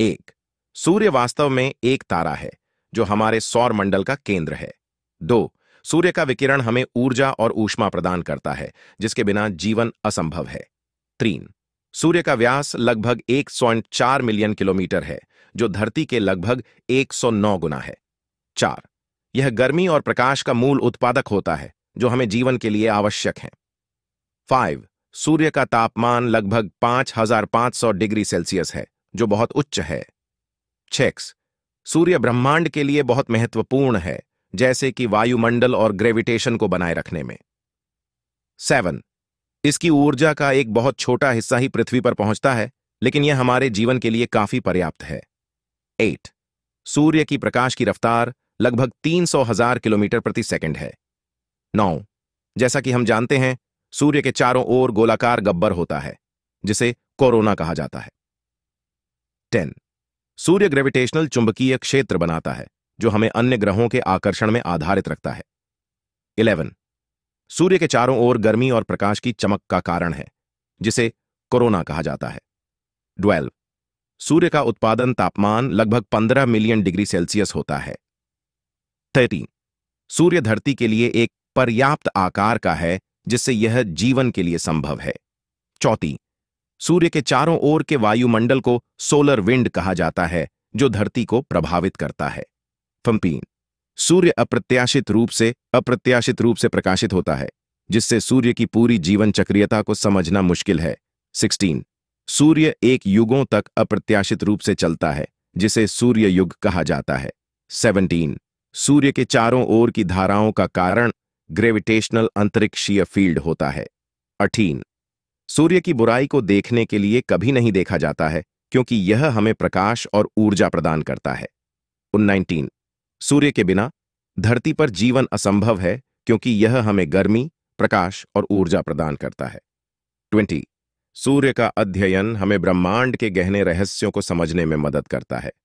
1. सूर्य वास्तव में एक तारा है जो हमारे सौर मंडल का केंद्र है। 2. सूर्य का विकिरण हमें ऊर्जा और ऊष्मा प्रदान करता है जिसके बिना जीवन असंभव है। 3. सूर्य का व्यास लगभग 104 मिलियन किलोमीटर है जो धरती के लगभग 109 गुना है। 4. यह गर्मी और प्रकाश का मूल उत्पादक होता है जो हमें जीवन के लिए आवश्यक है। 5. सूर्य का तापमान लगभग 5500 डिग्री सेल्सियस है जो बहुत उच्च है। 6. सूर्य ब्रह्मांड के लिए बहुत महत्वपूर्ण है जैसे कि वायुमंडल और ग्रेविटेशन को बनाए रखने में। 7. इसकी ऊर्जा का एक बहुत छोटा हिस्सा ही पृथ्वी पर पहुंचता है लेकिन यह हमारे जीवन के लिए काफी पर्याप्त है। 8. सूर्य की प्रकाश की रफ्तार लगभग 300,000 किलोमीटर प्रति सेकंड है। 9. जैसा कि हम जानते हैं सूर्य के चारों ओर गोलाकार गब्बर होता है जिसे कोरोना कहा जाता है। 10. सूर्य ग्रेविटेशनल चुंबकीय क्षेत्र बनाता है जो हमें अन्य ग्रहों के आकर्षण में आधारित रखता है। 11. सूर्य के चारों ओर गर्मी और प्रकाश की चमक का कारण है जिसे कोरोना कहा जाता है। 12. सूर्य का उत्पादन तापमान लगभग 15 मिलियन डिग्री सेल्सियस होता है। 13. सूर्य धरती के लिए एक पर्याप्त आकार का है जिससे यह जीवन के लिए संभव है। 14. सूर्य के चारों ओर के वायुमंडल को सोलर विंड कहा जाता है जो धरती को प्रभावित करता है। 15. सूर्य अप्रत्याशित रूप से प्रकाशित होता है जिससे सूर्य की पूरी जीवन चक्रीयता को समझना मुश्किल है। 16. सूर्य एक युगों तक अप्रत्याशित रूप से चलता है जिसे सूर्य युग कहा जाता है। 17. सूर्य के चारों ओर की धाराओं का कारण ग्रेविटेशनल अंतरिक्षीय फील्ड होता है। 18. सूर्य की बुराई को देखने के लिए कभी नहीं देखा जाता है क्योंकि यह हमें प्रकाश और ऊर्जा प्रदान करता है। 19. सूर्य के बिना धरती पर जीवन असंभव है क्योंकि यह हमें गर्मी, प्रकाश और ऊर्जा प्रदान करता है। 20. सूर्य का अध्ययन हमें ब्रह्मांड के गहने रहस्यों को समझने में मदद करता है।